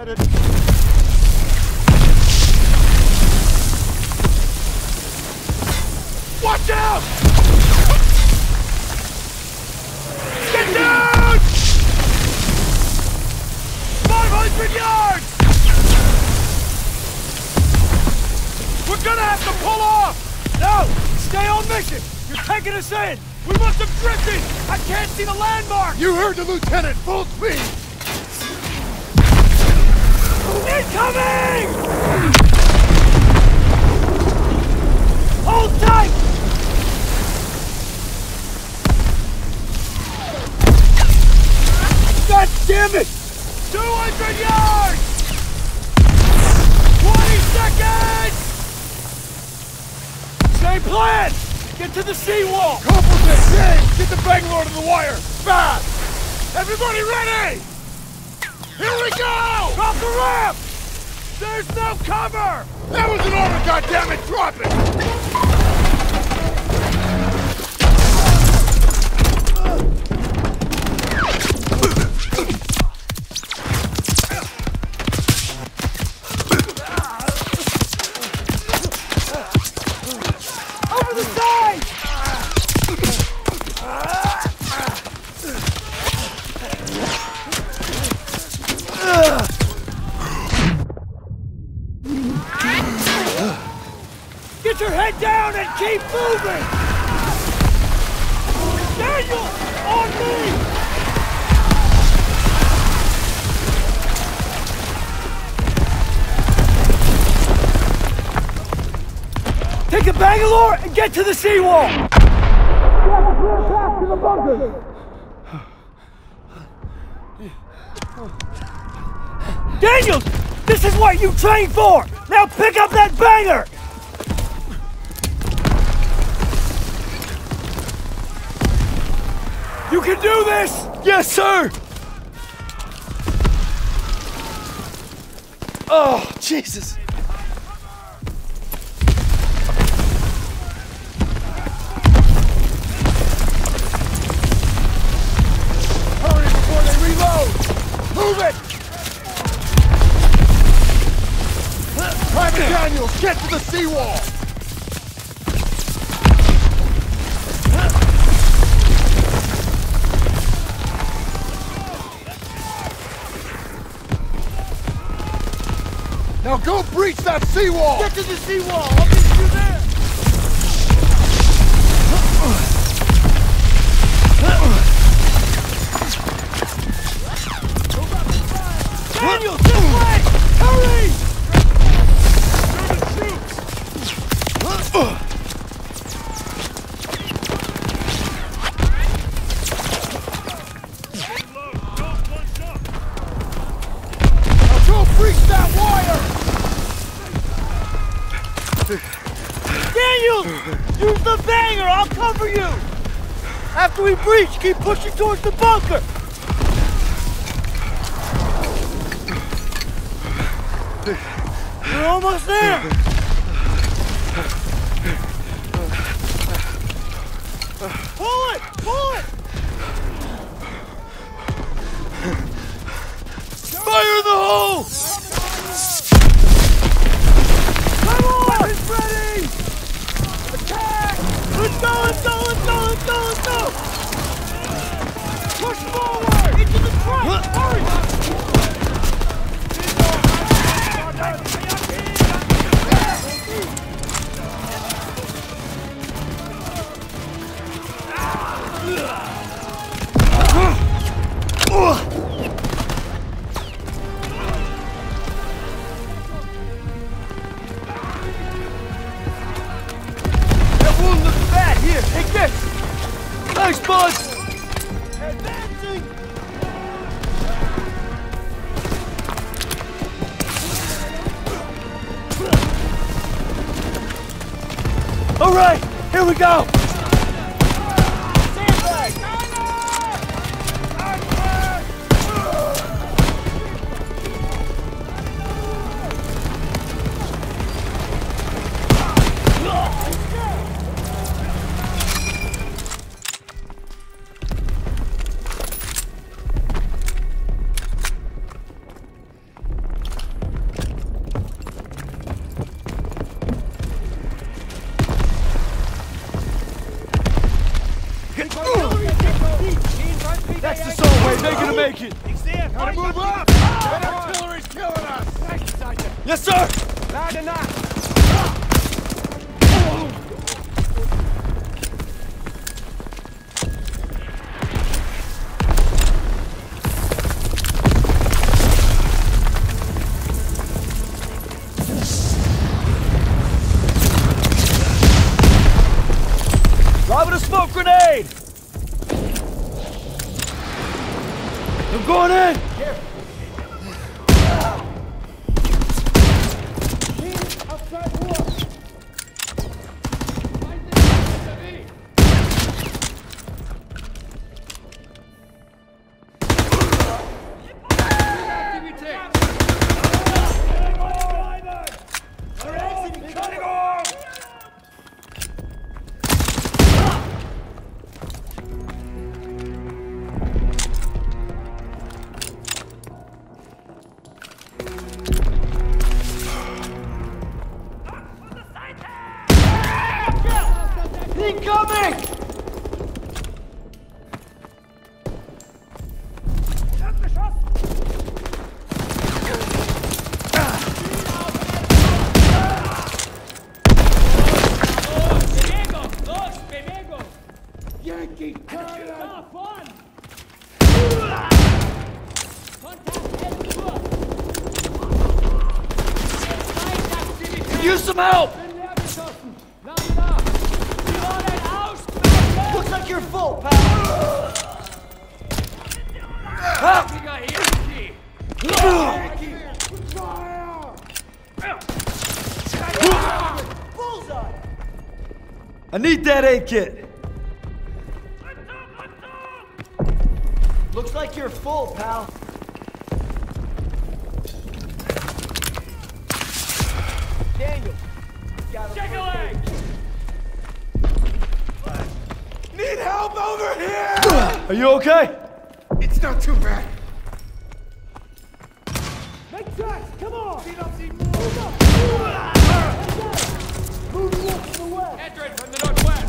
Get it. Watch out! Get down! 500 yards! We're gonna have to pull off! No! Stay on mission! You're taking us in! We must have drifted! I can't see the landmark! You heard the lieutenant! Full speed! Incoming! Hold tight! God damn it! 200 yards! 20 seconds! Same plan! Get to the seawall! Complement! James! Get the Bangalore to the wire! Fast! Everybody ready! Here we go! Drop the ramp! There's no cover! That was an order, goddammit! Drop it! Keep moving! Daniels! On me! Take the Bangalore and get to the seawall! We have a clear path to the bunker! Daniels! This is what you trained for! Now pick up that banger! You can do this! Yes, sir! Oh, Jesus! Hurry before they reload! Move it! Private Daniels, get to the seawall! Now go breach that seawall! Get to the seawall! I'll meet you there! Daniel, this way! Hurry! German troops! Now go breach that wire! Daniels! Use the banger! I'll cover you! After we breach, keep pushing towards the bunker! We're almost there! Pull it! Pull it! Fire the hole! Ready! Attack! Let's go! Push forward! Into the truck! Hurry! All right, here we go. make it! Gotta move up! That artillery's killing us! Nice, Sergeant! Yes, sir! Loud enough! Driving a smoke grenade! I'm going in! Use some help! Looks like you're full, pal! I need that aid kit! Looks like you're full, pal! Daniels, check a leg! Need help over here! Are you okay? It's not too bad. Make tracks, come on! Feet up, see more! Move left to the west! Entering from the northwest!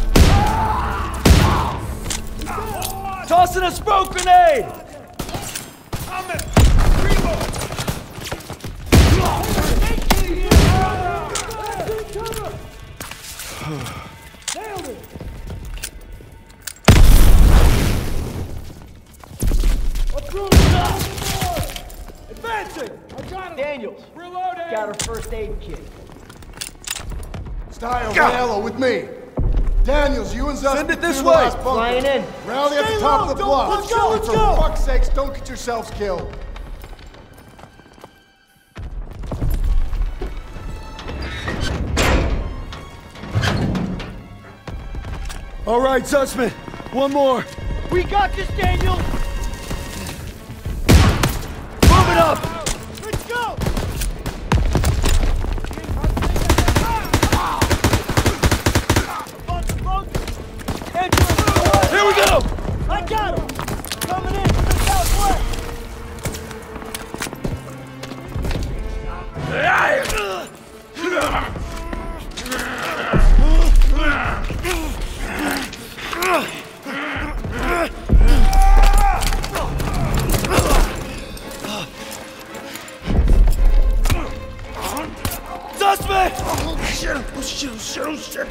Tossing a smoke grenade! I'm at three more! Cover! Nailed it! Approved! Advancing! I got him! Daniels! Reloading! Got her first aid kit. Style, Gallo, with me! Daniels, you and Zussman. Send it this way! Flying in! Rally at the top of the block! Let's go, let's go! For fuck's sakes, don't get yourselves killed! All right, Zussman, one more. We got this, Daniel. Move it up. Let's go. Here we go. I got him. Coming in from the southwest. Shit.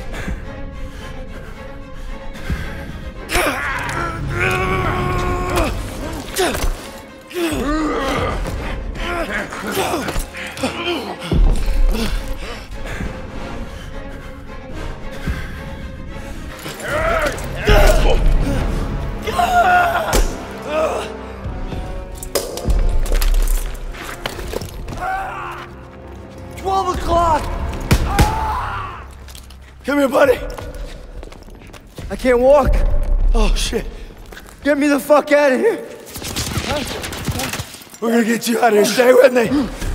Come here, buddy. I can't walk. Oh, shit. Get me the fuck out of here. We're gonna get you out of here. Stay with me.